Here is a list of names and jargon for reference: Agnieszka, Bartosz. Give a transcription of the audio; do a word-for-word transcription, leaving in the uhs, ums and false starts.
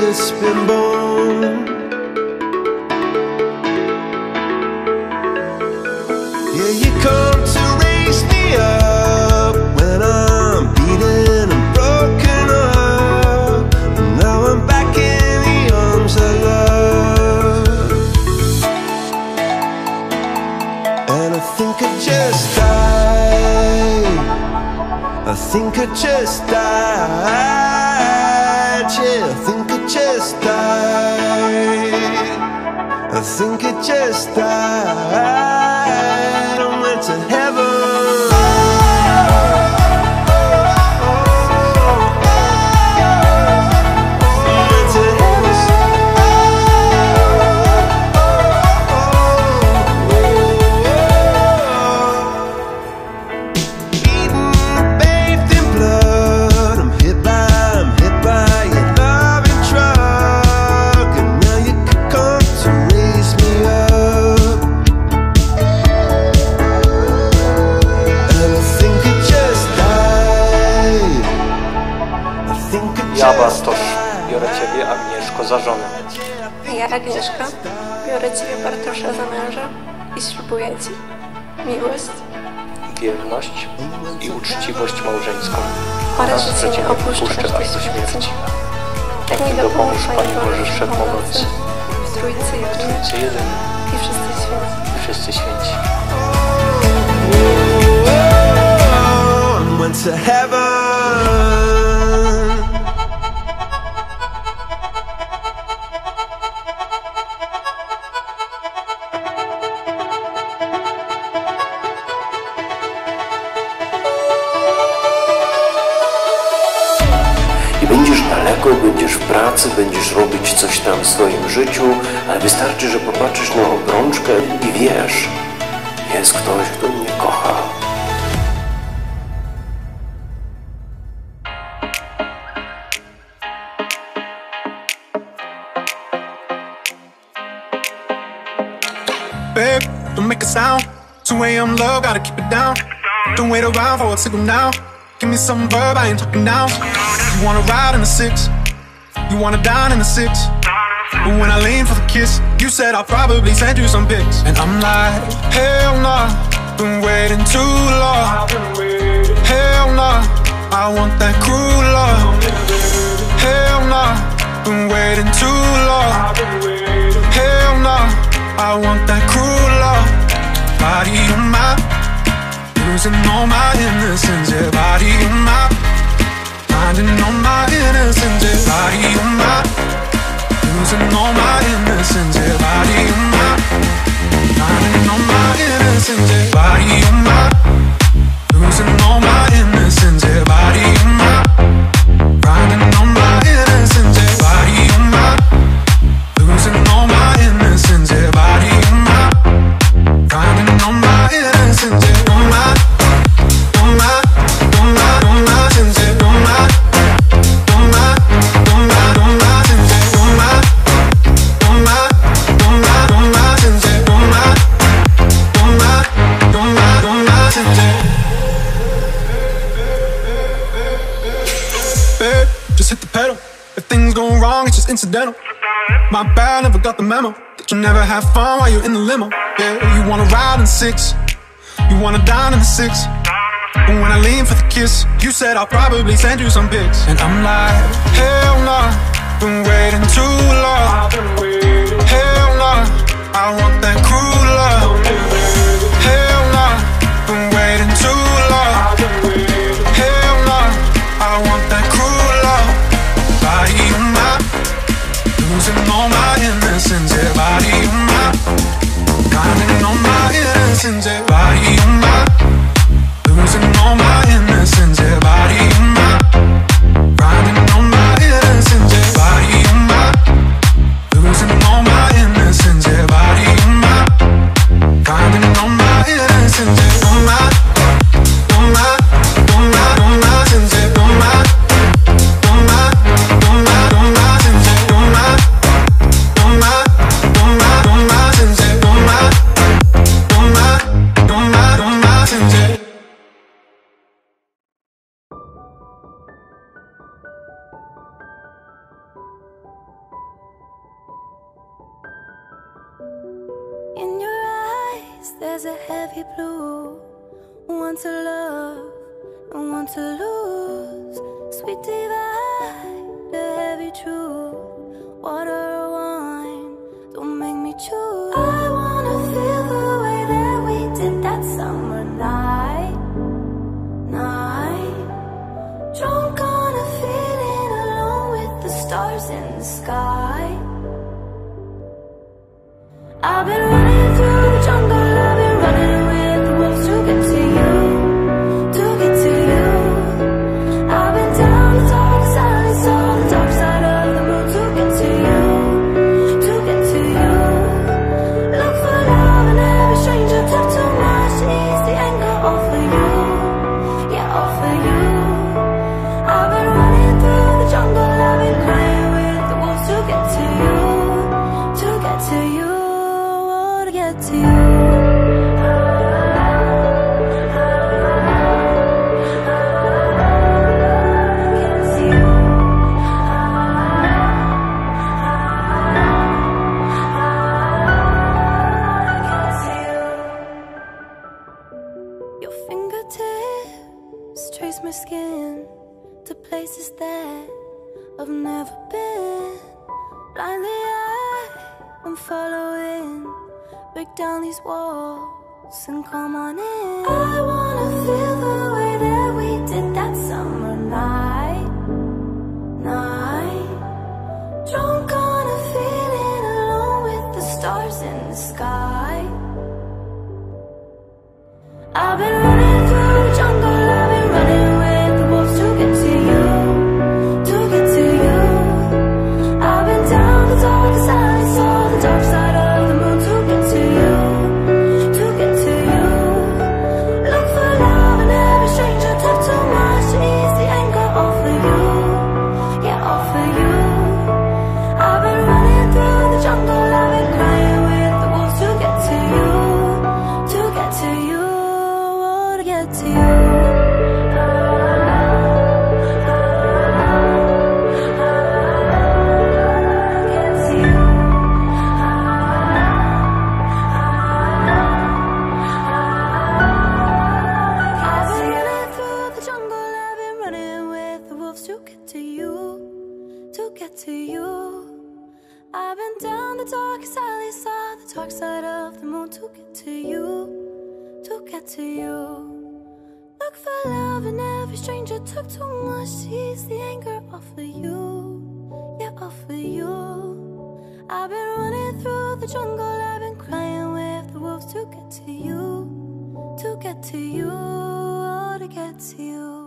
just been born. Yeah, you come to raise me up when I'm beaten and broken up, and now I'm back in the arms of love. And I think I just died, I think I just died. Yeah, I think it just died, I think it just died, I went to heaven. Ja, Bartosz, biorę Ciebie, Agnieszko, za żonę. Ja, Agnieszka, biorę Ciebie, Bartosza, za męża i ślubuję Ci miłość, wierność i uczciwość małżeńską. Oraz, że Cię nie opuszczę aż do śmierci. Tak mi dopomóż, Panie Boże, Wszechmogący, w Trójcy Jeden i wszyscy święci. I wszyscy święci. Będziesz daleko, będziesz w pracy, będziesz robić coś tam w swoim życiu, ale wystarczy, że popatrzysz na obrączkę i wiesz, jest ktoś, kto mnie kocha. Babe, don't make a sound. two A M love, gotta keep it down. Don't wait around for a signal now. Give me some verb, I ain't talking now. You wanna ride in the six, you wanna dine in the six. But when I lean for the kiss, you said I'll probably send you some pics. And I'm like, hell nah, been waiting too long. Hell nah, I want that cruel love. Hell nah, been waiting too long. Hell nah, I want that cruel love. Body on my, losing all my innocence. Yeah, body on my, finding all my innocence, yeah, body of mine. Losing all my innocence, yeah, body of mine. Finding all my innocence, yeah, body of mine. Losing all my innocence, yeah, body of mine. Finding all my innocence, yeah, body of mine. Losing all my innocence, yeah, body of mine. Finding all my innocence, yeah, all mine, all mine, all mine, all mine, yeah, all mine. Just hit the pedal. If things go wrong, it's just incidental. My bad, never got the memo that you never have fun while you're in the limo. Yeah, you wanna ride in the six, you wanna dine in the six. But when I lean for the kiss, you said I'll probably send you some pics. And I'm like, hell nah, been waiting too long. Hell nah, I want that cruel love. Hell nah, been waiting too long. Hell nah, I want that cruel love. Body of mine, losing all my innocence. Yeah, body of mine, finding all my innocence. Yeah, body of mine. Losing all my innocence, yeah, body of mine. Finding all my innocence, yeah, body of mine. Losing all my innocence, yeah, body of mine. Finding all my innocence, yeah, all mine, all mine, all mine, all mine, yeah, all mine, all mine, all mine, all mine, yeah, all mine, all mine, all mine, all mine, yeah, all mine, all mine. there's a heavy blue. One to love and one to lose. Sweet divide, a heavy truth. Water or wine, don't make me choose. I wanna feel the way that we did that summer night. Night, drunk on a feeling alone with the stars in the sky. I've been running through the jungle. I've been running away with the wolves to get to you, to get to you. I've been down the dark side, I saw the dark side of the moon to get to you, to get to you. Look for love in every stranger, talk too much to ease the anger. All for you, yeah, all for you. I've been running through the jungle. I've been crying with the wolves to get to you, to get to you. To you. Your fingertips trace my skin to places that I've never been. Blindly I am following. Break down these walls and come on in. I wanna feel the way that we did that summer night. Night, drunk on a feeling alone with the stars in the sky. I've been running through the jungle. I've been running with the wolves to get to you, to get to you. I've been down the dark side, I saw the dark side. To get to you, to get to you, oh, to get to you.